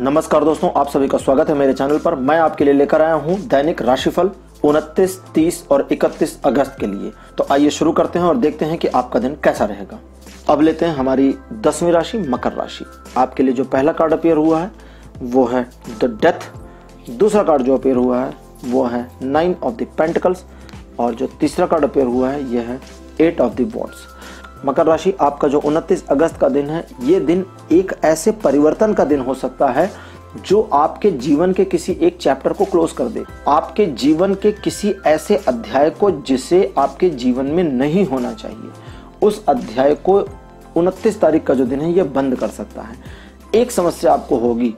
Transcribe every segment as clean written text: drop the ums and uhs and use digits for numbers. नमस्कार दोस्तों, आप सभी का स्वागत है मेरे चैनल पर। मैं आपके लिए लेकर आया हूं दैनिक राशिफल 29, 30 और 31 अगस्त के लिए। तो आइए शुरू करते हैं और देखते हैं कि आपका दिन कैसा रहेगा। अब लेते हैं हमारी 10वीं राशि मकर राशि। आपके लिए जो पहला कार्ड अपीयर हुआ है वो है द डेथ, दूसरा कार्ड जो अपीयर हुआ है वो है 9 ऑफ द पेंटिकल्स और जो तीसरा कार्ड अपीयर हुआ है यह है 8 ऑफ द वॉन्ड्स। मकर राशि, आपका जो 29 अगस्त का दिन है, ये दिन एक ऐसे परिवर्तन का दिन हो सकता है जो आपके जीवन के किसी एक चैप्टर को क्लोज कर दे, आपके जीवन के किसी ऐसे अध्याय को जिसे आपके जीवन में नहीं होना चाहिए, उस अध्याय को 29 तारीख का जो दिन है ये बंद कर सकता है। एक समस्या आपको होगी,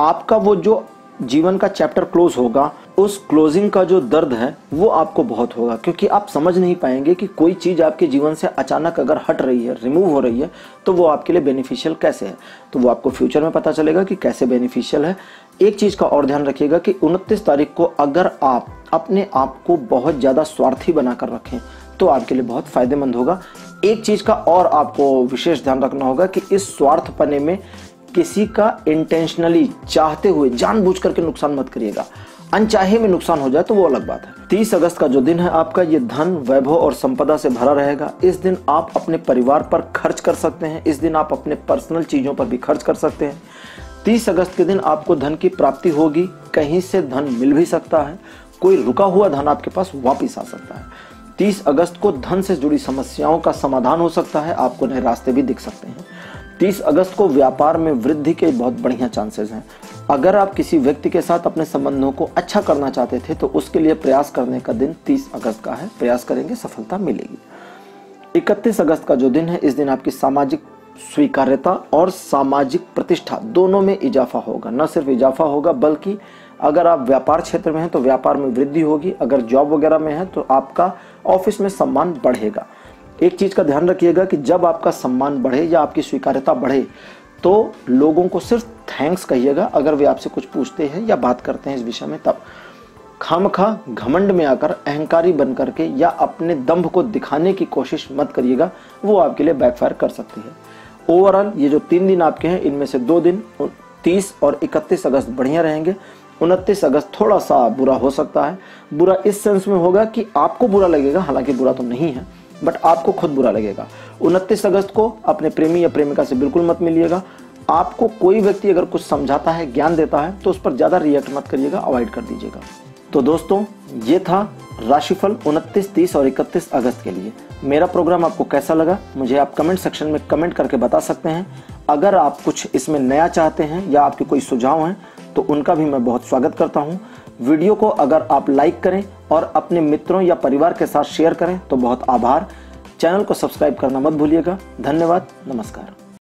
आपका वो जो जीवन का चैप्टर क्लोज होगा, उस क्लोजिंग का जो दर्द है वो आपको बहुत होगा, क्योंकि आप समझ नहीं पाएंगे कि कोई चीज़ आपके जीवन से अचानक अगर हट रही है, रिमूव हो रही है, तो वो आपके लिए बेनिफिशियल कैसे है। तो वो आपको फ्यूचर में पता चलेगा कि कैसे बेनिफिशियल है। एक चीज़ का और ध्यान रखिएगा कि 29 तारीख को अगर आप अपने आप को बहुत ज़्यादा स्वार्थी बनाकर रखें तो आपके लिए बहुत फायदेमंद होगा। एक चीज़ का और आपको विशेष ध्यान रखना होगा कि इस स्वार्थपने में किसी का इंटेंशनली, चाहते हुए, जानबूझकर के नुकसान मत करिएगा। अनचाहे में नुकसान हो जाए तो वो अलग बात है। 30 अगस्त का जो दिन है आपका, ये धन, वैभव और संपदा से भरा रहेगा। इस दिन आप अपने परिवार पर खर्च कर सकते हैं, इस दिन आप अपने पर्सनल चीज़ों पर भी खर्च कर सकते हैं। 30 अगस्त के दिन आपको धन की प्राप्ति होगी, कहीं से धन मिल भी सकता है, कोई रुका हुआ धन आपके पास वापिस आ सकता है। 30 अगस्त को धन से जुड़ी समस्याओं का समाधान हो सकता है, आपको नए रास्ते भी दिख सकते हैं। 30 अगस्त को व्यापार में वृद्धि के बहुत बढ़िया चांसेस हैं। अगर आप किसी व्यक्ति के साथ अपने संबंधों को अच्छा करना चाहते थे तो उसके लिए प्रयास करने का दिन 30 अगस्त का है। प्रयास करेंगे, सफलता मिलेगी। 31 अगस्त का जो दिन है, इस दिन आपकी सामाजिक स्वीकार्यता और सामाजिक प्रतिष्ठा दोनों में इजाफा होगा। न सिर्फ इजाफा होगा बल्कि अगर आप व्यापार क्षेत्र में हैं तो व्यापार में वृद्धि होगी, अगर जॉब वगैरह में हैं तो आपका ऑफिस में सम्मान बढ़ेगा। एक चीज़ का ध्यान रखिएगा कि जब आपका सम्मान बढ़े या आपकी स्वीकार्यता बढ़े तो लोगों को सिर्फ थैंक्स कहिएगा। अगर वे आपसे कुछ पूछते हैं या बात करते हैं इस विषय में, तब खामखा घमंड में आकर, अहंकारी बन करके या अपने दंभ को दिखाने की कोशिश मत करिएगा, वो आपके लिए बैकफायर कर सकती है। ओवरऑल ये जो 3 दिन आपके हैं, इनमें से 2 दिन 30 और 31 अगस्त बढ़िया रहेंगे। 29 अगस्त थोड़ा सा बुरा हो सकता है। बुरा इस सेंस में होगा कि आपको बुरा लगेगा, हालांकि बुरा तो नहीं है बट आपको खुद बुरा लगेगा। 29 अगस्त को अपने प्रेमी या प्रेमिका से बिल्कुल मत मिलिएगा। आपको कोई व्यक्ति अगर कुछ समझाता है, ज्ञान देता है तो उस पर ज़्यादा रिएक्ट मत करिएगा, अवॉइड कर दीजिएगा। तो दोस्तों, ये था राशिफल 29, 30 और 31 अगस्त के लिए। मेरा प्रोग्राम आपको कैसा लगा मुझे आप कमेंट सेक्शन में कमेंट करके बता सकते हैं। अगर आप कुछ इसमें नया चाहते हैं या आपके कोई सुझाव हैं तो उनका भी मैं बहुत स्वागत करता हूँ। वीडियो को अगर आप लाइक करें और अपने मित्रों या परिवार के साथ शेयर करें तो बहुत आभार। चैनल को सब्सक्राइब करना मत भूलिएगा। धन्यवाद, नमस्कार।